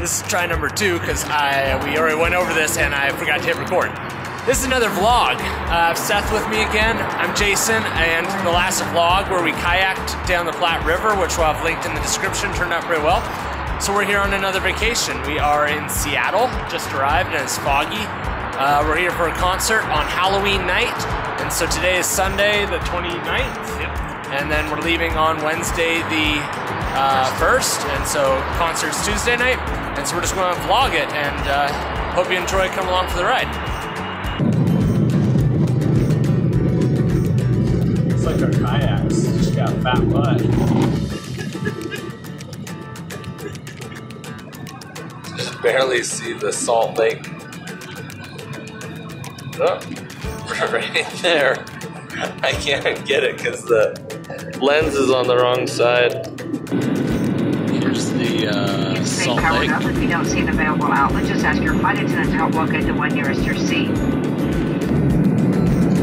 This is try number two because we already went over this and I forgot to hit record. This is another vlog. Seth with me again. I'm Jason, and the last vlog where we kayaked down the Flat River, which we'll have linked in the description, turned out pretty well. So we're here on another vacation. We are in Seattle, just arrived, and it's foggy. We're here for a concert on Halloween night, and so today is Sunday the 29th. Yep. And then we're leaving on Wednesday the 1st, and so concert's Tuesday night, and so we're just going to vlog it, and hope you enjoy. Come along for the ride. It's like our kayaks, just got fat mud. Just barely see the Salt Lake. Oh, right there. I can't get it because the lens is on the wrong side. Here's the Salt Lake. Up. If you don't see an available outlet, just ask your flight attendant to help locate the one nearest your seat.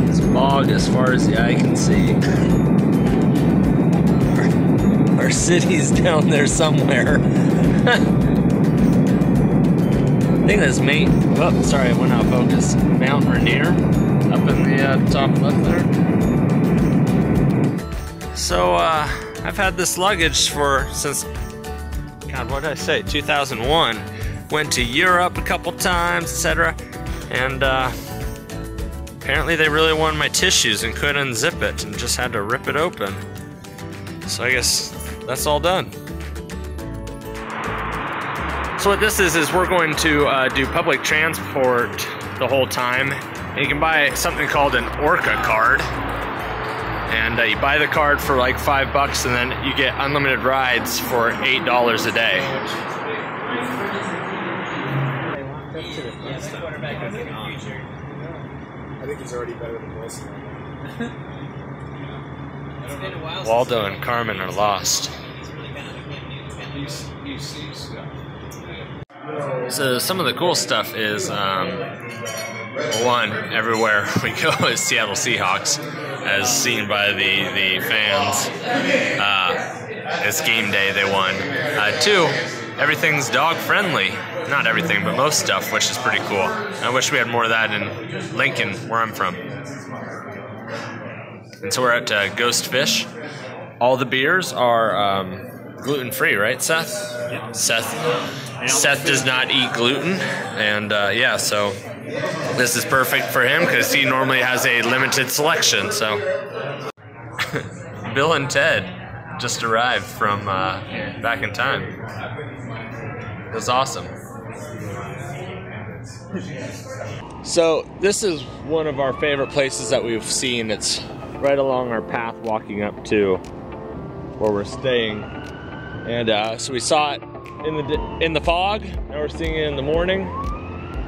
It's fog as far as the eye can see. Our city's down there somewhere. I think that's Mount. Oh, sorry, I went out of focus. Mount Rainier, up in the top left there. So I've had this luggage since, God, what did I say, 2001. Went to Europe a couple times, etc. And apparently they really wanted my tissues and couldn't unzip it and just had to rip it open. So I guess that's all done. So what this is we're going to do public transport the whole time. And you can buy something called an Orca card. And you buy the card for like $5, and then you get unlimited rides for $8 a day. I think he's already better than Wilson. Waldo and Carmen are lost. So some of the cool stuff is, one, everywhere we go is Seattle Seahawks, as seen by the fans. It's game day, they won. Two, everything's dog friendly. Not everything, but most stuff, which is pretty cool. I wish we had more of that in Lincoln, where I'm from. And so we're at Ghostfish. All the beers are gluten-free, right, Seth? Yeah. Seth does not eat gluten, and yeah, so this is perfect for him because he normally has a limited selection. So Bill and Ted just arrived from back in time. It was awesome. So this is one of our favorite places that we've seen. It's right along our path walking up to where we're staying. And so we saw it in the fog, and we're seeing it in the morning.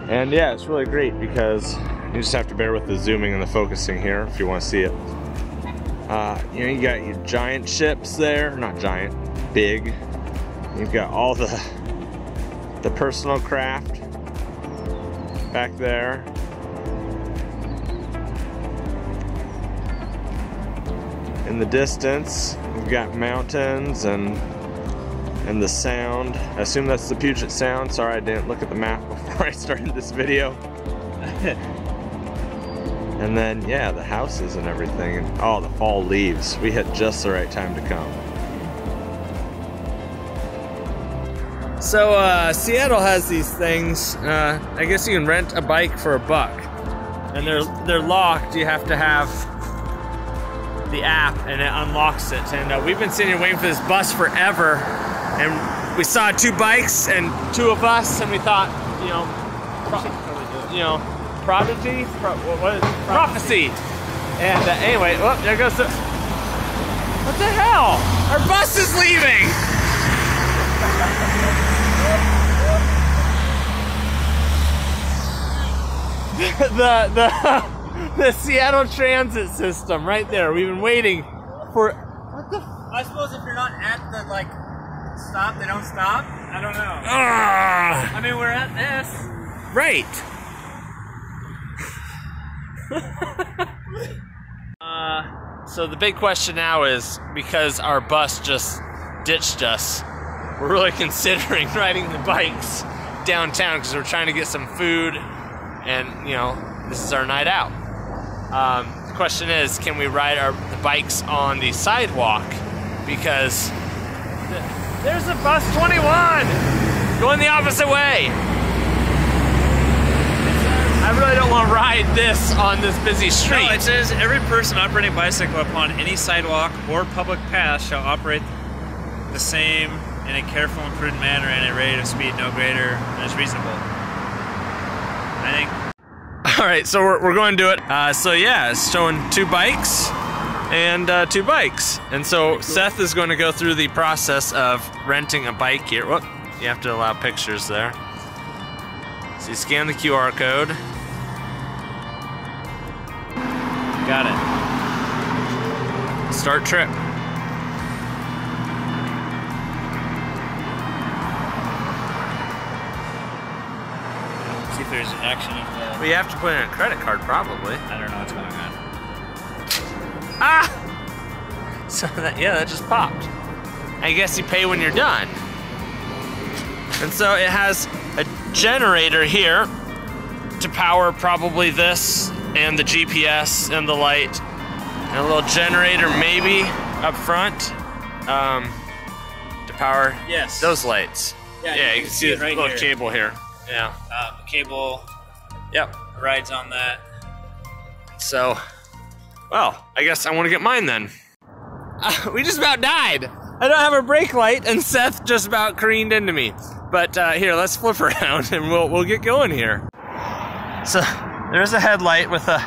And yeah, it's really great because you just have to bear with the zooming and the focusing here if you want to see it. You know, you got your giant ships there, not giant, big. You've got all the personal craft back there. In the distance, we've got mountains and the sound. I assume that's the Puget Sound. Sorry, I didn't look at the map before I started this video. And then, yeah, the houses and everything. And, oh, the fall leaves. We hit just the right time to come. So Seattle has these things. I guess you can rent a bike for $1. And they're locked. You have to have the app, and it unlocks it. And we've been sitting here waiting for this bus forever. And we saw two bikes and two of us, and we thought, prophecy. And anyway, oh, there goes the. What the hell? Our bus is leaving. the Seattle Transit System right there. We've been waiting for. What the? I suppose if you're not at the stop, they don't stop? I don't know. I mean, we're at this. Right. So the big question now is, because our bus just ditched us, we're really considering riding the bikes downtown because we're trying to get some food, and you know, this is our night out. The question is, can we ride the bikes on the sidewalk? Because there's a bus 21 going the opposite way. I really don't want to ride this on this busy street. No, it says every person operating a bicycle upon any sidewalk or public path shall operate the same in a careful and prudent manner and a rate of speed no greater than is reasonable. I think. All right, so we're going to do it. So yeah, it's showing two bikes and two bikes. And so Seth is going to go through the process of renting a bike here. Whoop, you have to allow pictures there. So you scan the QR code. Got it. Start trip. See if there's action. Well, you have to put in a credit card, probably. I don't know what's going on. Ah! So that, yeah, that just popped. I guess you pay when you're done. And so it has a generator here to power probably this and the GPS and the light. And a little generator maybe up front to power those lights. Yeah, you can see the right little cable here. Yeah. The cable rides on that. So, well, I guess I want to get mine then. We just about died. I don't have a brake light and Seth just about careened into me. But here, let's flip around and we'll get going here. So there's a headlight with a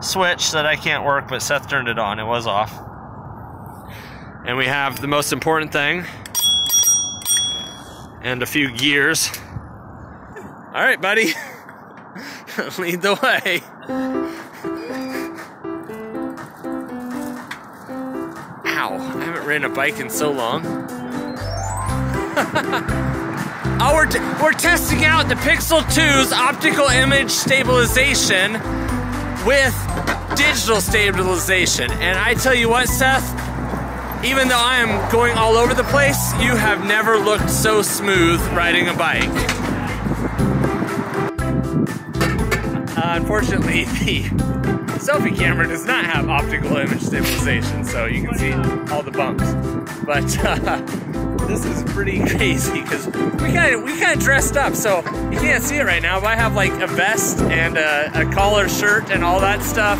switch that I can't work, but Seth turned it on. It was off. And we have the most important thing. And a few gears. All right, buddy. Lead the way. Ow, I haven't ridden a bike in so long. Oh, we're testing out the Pixel 2's optical image stabilization with digital stabilization. And I tell you what, Seth, even though I am going all over the place, you have never looked so smooth riding a bike. Unfortunately, the selfie camera does not have optical image stabilization, so you can see all the bumps. But this is pretty crazy because we kind of dressed up, so you can't see it right now. But I have like a vest and a collar shirt and all that stuff,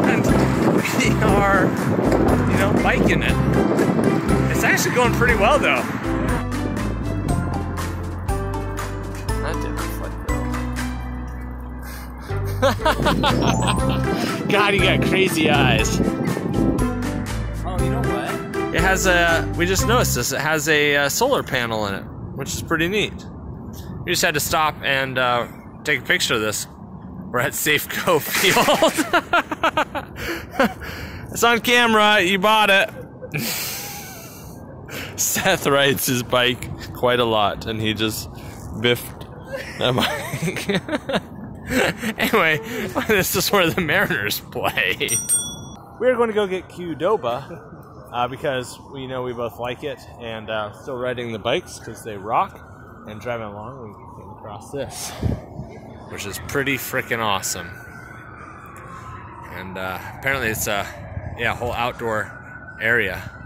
and we are, you know, biking it. It's actually going pretty well though. God, you got crazy eyes. Oh, you know what? It has a, we just noticed this, it has a solar panel in it, which is pretty neat. We just had to stop and take a picture of this. We're at Safeco Field. It's on camera, you bought it. Seth rides his bike quite a lot, and he just biffed that bike. Anyway, this is where the Mariners play. We're going to go get Qdoba because we know we both like it, and still riding the bikes because they rock. And driving along, we came across this, which is pretty freaking awesome. And apparently, it's a whole outdoor area.